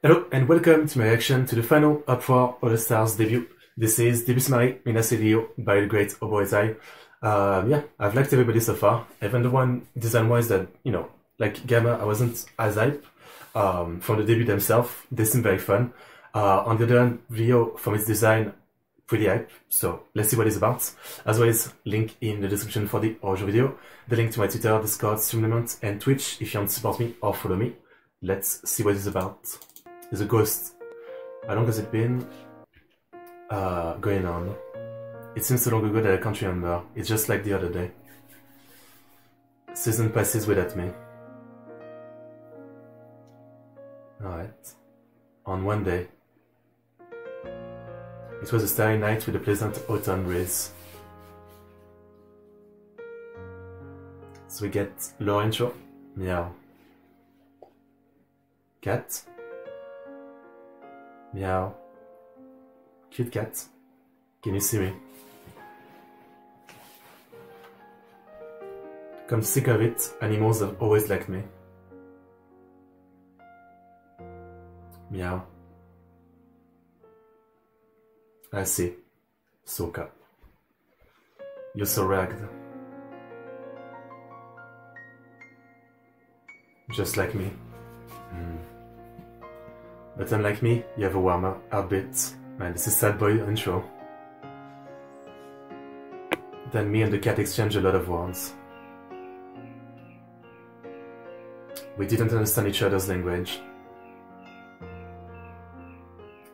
Hello and welcome to my reaction to the final Uproar Holostars debut. This is Minase Rio by the great Oboetai. I've liked everybody so far, even the one design-wise that, you know, like Gamma, I wasn't as hype from the debut themselves. They seem very fun. On the other hand, Rio, from its design, pretty hype, so let's see what it's about. As always, link in the description for the original video, the link to my Twitter, Discord, Streamlabs, and Twitch if you want to support me or follow me. Let's see what it's about. There's a ghost. How long has it been going on? It seems so long ago that I can't remember. It's just like the other day. Season passes without me. Alright. On one day. It was a starry night with a pleasant autumn breeze. So we get Lorenzo. Meow. Cat. Meow. Cute cat. Can you see me? Come sick of it, animals have always liked me. Meow. I see. Soka. You're so ragged. Just like me. But unlike me, you have a warmer heartbeat. Man, this is sad boy intro. Then me and the cat exchange a lot of words. We didn't understand each other's language.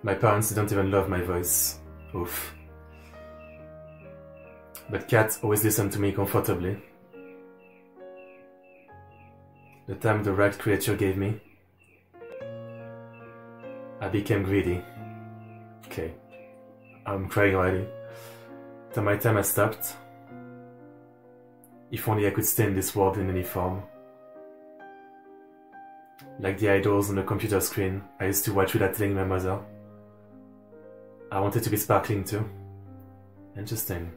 My parents didn't even love my voice. Oof. But cat always listened to me comfortably. The time the ragged creature gave me, I became greedy. Okay, I'm crying already. Till my time has stopped. If only I could stay in this world in any form. Like the idols on the computer screen I used to watch without telling my mother. I wanted to be sparkling too. Interesting.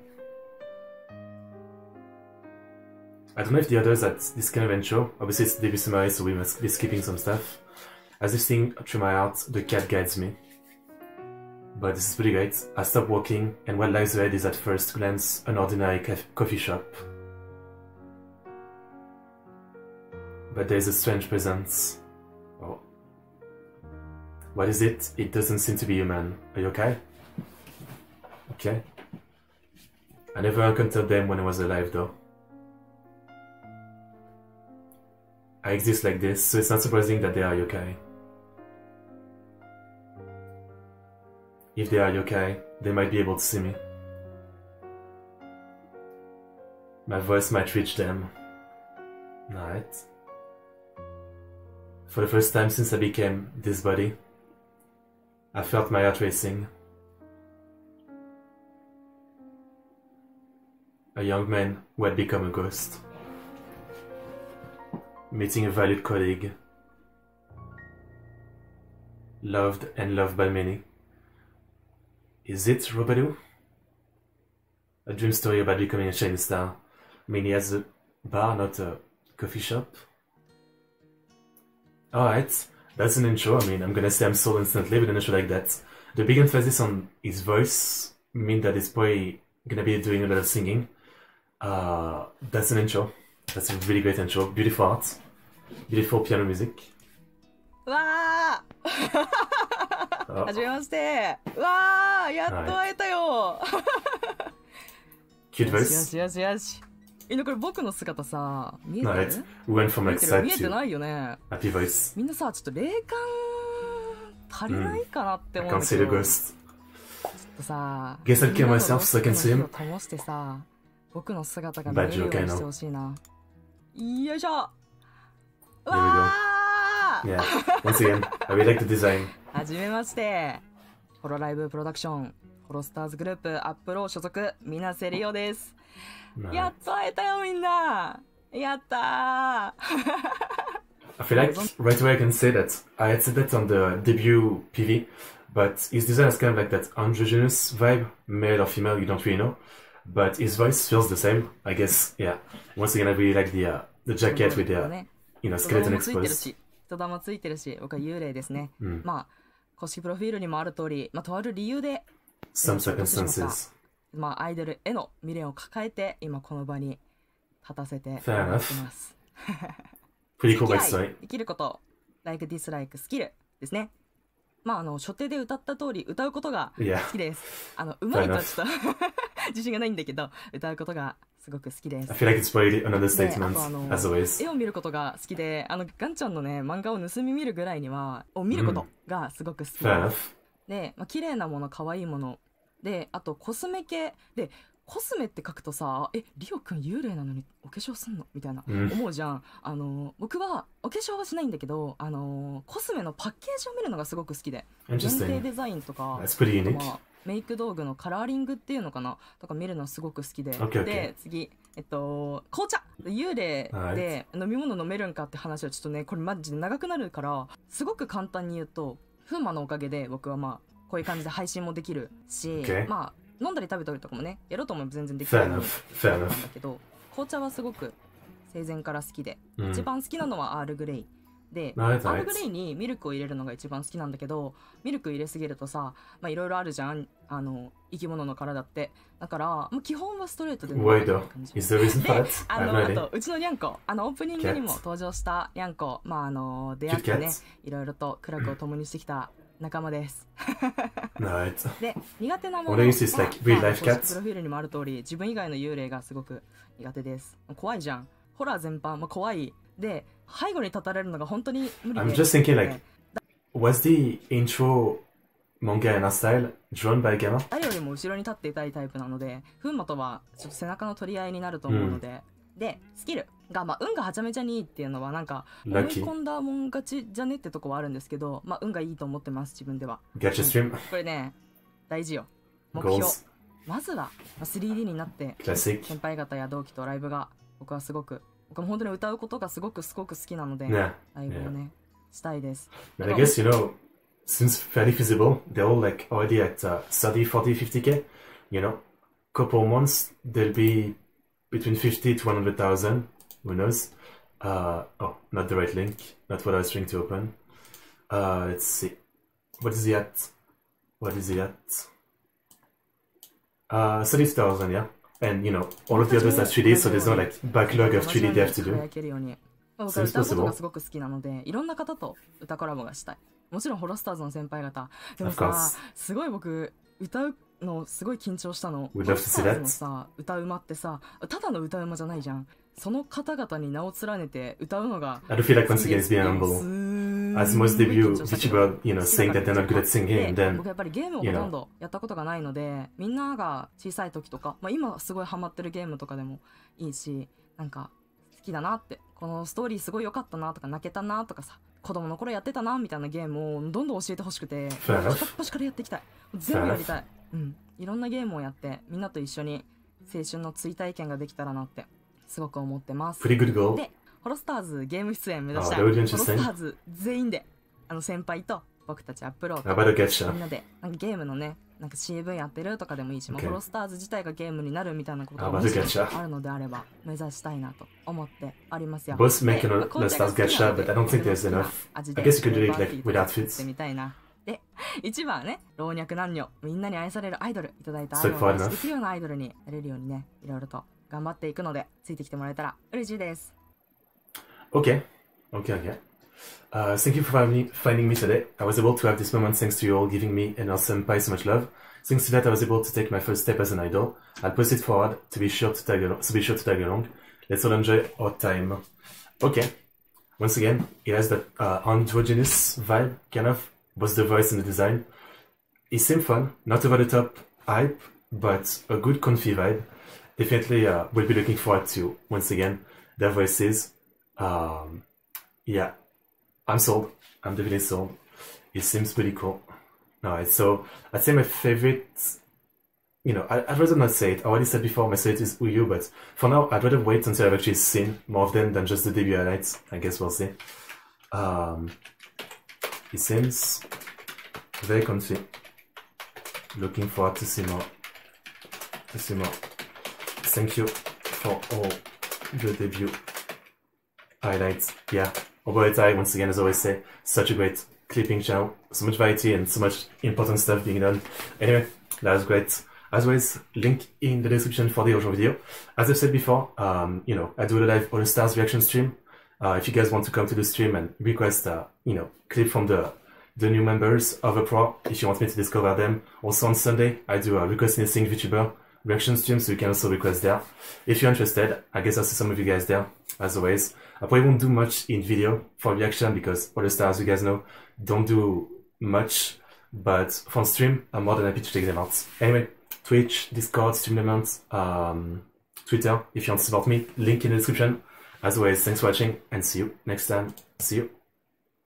I don't know if the others at this kind of intro, obviously it's debut summary so we must be skipping some stuff. As this thing through my heart, the cat guides me. But this is pretty great. I stop walking, and what lies ahead is at first glance an ordinary coffee shop. But there is a strange presence. Oh. What is it? It doesn't seem to be human. Are you okay? Okay. I never encountered them when I was alive though. I exist like this, so it's not surprising that they are yokai. If they are yokai, they might be able to see me. My voice might reach them. Alright. For the first time since I became this body, I felt my heart racing. A young man who had become a ghost. Meeting a valued colleague. Loved and loved by many. Is it Roberto? A dream story about becoming a shining star. I mean, he has a bar, not a coffee shop. Alright, that's an intro. I mean, I'm gonna say I'm sold instantly with an intro like that. The big emphasis on his voice means that he's probably gonna be doing a lot of singing. That's an intro. That's a really great intro. Beautiful art. Beautiful piano music. Wow! Hajimemashite! Wow! Yatto oetayo! Cute voice. Yes. Alright, we went from like sad to happy voice. I can't see the ghost. Guess I'll kill myself so I can see him. Bad joke, I know. There we go. Yeah, once again, I really like the design. Hajimemashite. Hololive Production, Holostars Group Apro 所属 Minase Rio です。やっと会えたよみんな。やったー。I feel like right away I can say that I had said that on the debut PV, but his design is kind of like that androgynous vibe, male or female, you don't really know. But his voice feels the same, I guess. Yeah. Once again, I really like the jacket with the skeleton exposed. 人玉ついてるし、僕は幽霊ですね。うん、まあ、公式プロフィールにもある通り、まあ、とある理由で、まあ、アイドルへの未練を抱えて、今この場に立たせていただきます。できること、like、dislike、スキルですね。まあ、所定で歌った通り、歌うことが好きです。Yeah. うまいとはちょっと自信がないんだけど、歌うことがすごく好きです。I feel like it's probably another statement, as always. 絵を見ることが好きで、ガンちゃんのね、漫画を盗み見るぐらいには、見ることがすごく好きです。Mm. で、まあ、綺麗なもの、可愛いもの。で、あと、コスメ系。で、コスメって書くとさ、リオくん幽霊なのにお化粧すんのみたいな、思うじゃん。僕はお化粧はしないんだけど、コスメのパッケージを見るのがすごく好きで、限定デザインとか、メイク道具のカラーリングっていうのかなとか見るのすごく好きで、で、次、紅茶、幽霊で飲み物飲めるんかって話をちょっとね、これマジで長くなるから、すごく簡単に言うと、風磨のおかげで僕はまあ、こういう感じで配信もできるし、まあ、飲んだり食べたりとかもね、やろうと思えば全然できるんだけど、紅茶はすごく生前から好きで、一番好きなのはアールグレイで、アールグレイにミルクを入れるのが一番好きなんだけど、ミルク入れすぎるとさ、まあいろいろあるじゃん、生き物の体って。だから、もう基本はストレートで飲む感じ。あと、うちのニャンコ、オープニングにも登場したニャンコ、まあ出会ってね、いろいろと苦楽を共にしてきた仲間です。で、苦手なものは、公式プロフィールにもある通り、自分以外の幽霊がすごく苦手です。怖いじゃん。ホラー全般、まあ、怖い。で、背後に立たれるのが本当に無理です。I'm just thinking, like, was the intro manga in a style drawn by Gamma? 誰よりも後ろに立っていたいタイプなので、フンマとはちょっと背中の取り合いになると思うので。で、スキルが、まあ、運がはちゃめちゃにいいっていうのは、なんか、思い込んだもん勝ちじゃねってとこはあるんですけど、まあ、運がいいと思ってます、自分では。これね、大事よ。目標。まずは、3D になって、先輩方や同期とライブが、僕はすごく、僕も本当に歌うことがすごく好きなので、ライブをね、したいです。I guess, you know, since fairly feasible, they're all like already at 30, 40, 50k, you know, couple months, they'll be between 50 to 100,000. Who knows? Oh, not the right link. Not what I was trying to open. Let's see. What is he at? What is he at? 30,000, yeah. And, you know, all of the others are 3D, so there's no, like, backlog of 3D they have to do. So it's possible. もちろんホロスターズの先輩方。でもさ、すごい僕、歌うのすごい緊張したの。ホロスターズのさ、歌うまってさ、ただの歌うまじゃないじゃん。その方々に名を連ねて歌うのが。I do feel like once again it's being humble. As most debut YouTubers, you know, saying that they're not good at singing, then. 僕やっぱりゲームをほとんどやったことがないので、みんなが小さい時とか、まあ今すごいハマってるゲームとかでもいいし、なんか好きだなって、このストーリーすごい良かったなとか、泣けたなとかさ。子供の頃やってたなみたいなゲームをどんどん教えてほしくて、片っ端からやっていきたい。全部やりたい。うん。いろんなゲームをやって、みんなと一緒に青春の追体験ができたらなって、すごく思ってます。で、ホロスターズゲーム出演目指したい。ホロスターズ全員で、先輩と僕たちアップロード、みんなで、ゲームのね、なんか CV やってるとかでもいいし、ホロスターズ自体がゲームになるみたいなことがもしあるのであれば、目指したいなと思ってありますよ。Both make an all-star gacha, but I don't think there's enough. I guess you could do it like with outfits. みたいな。で、一番はね、老若男女、みんなに愛されるアイドル、いただいたアイドル、できるようなアイドルになれるようにね、いろいろと頑張っていくので、ついてきてもらえたら嬉しいです。Okay, okay, okay. Thank you for finding me today. I was able to have this moment thanks to you all giving me and our senpai so much love. Thanks to that, I was able to take my first step as an idol. I'll post it forward to be sure to tag along. Let's all enjoy our time. Okay. Once again, it has that androgynous vibe, kind of, both the voice and the design. It seemed fun, not over the top hype, but a good comfy vibe. Definitely we'll be looking forward to, once again, their voices. Yeah. I'm sold. I'm definitely sold. It seems pretty cool. Alright, so I'd say my favorite, you know, I'd rather not say it. I already said before my favorite is Uyu, but for now I'd rather wait until I've actually seen more of them than just the debut highlights. I guess we'll see. It seems very comfy. Looking forward to see more. Thank you for all the debut highlights. Yeah. Oboetai, once again, as I always say, such a great clipping channel, so much variety and so much important stuff being done. Anyway, that was great. As always, link in the description for the original video. As I've said before, you know, I do a live Holostars reaction stream. If you guys want to come to the stream and request, you know, clip from the new members of a pro, if you want me to discover them. Also on Sunday, I do a request anything VTuber reaction stream, so you can also request there. If you're interested, I guess I'll see some of you guys there, as always. I probably won't do much in video for reaction because Holostars, you guys know, don't do much, but for stream, I'm more than happy to take them out. Anyway. Twitch, Discord, Streamlabs, Twitter, if you want to support me, link in the description. As always, thanks for watching and see you next time. See you.